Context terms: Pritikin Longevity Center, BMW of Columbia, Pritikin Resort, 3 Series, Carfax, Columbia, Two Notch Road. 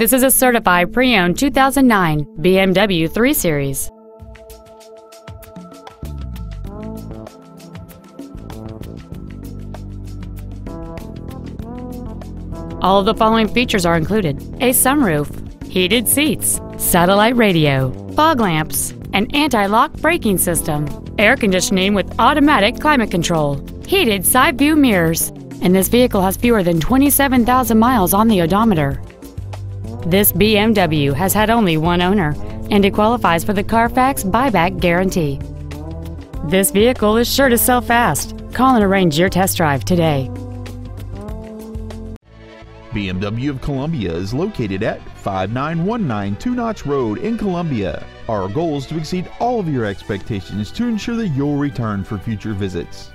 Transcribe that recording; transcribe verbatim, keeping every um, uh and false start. This is a certified pre-owned two thousand nine B M W three series. All of the following features are included: a sunroof, heated seats, satellite radio, fog lamps, an anti-lock braking system, air conditioning with automatic climate control, heated side view mirrors, and this vehicle has fewer than twenty-seven thousand miles on the odometer. This B M W has had only one owner, and it qualifies for the Carfax buyback guarantee. This vehicle is sure to sell fast. Call and arrange your test drive today. B M W of Columbia is located at five nine one nine Two Notch Road in Columbia. Our goal is to exceed all of your expectations to ensure that you'll return for future visits.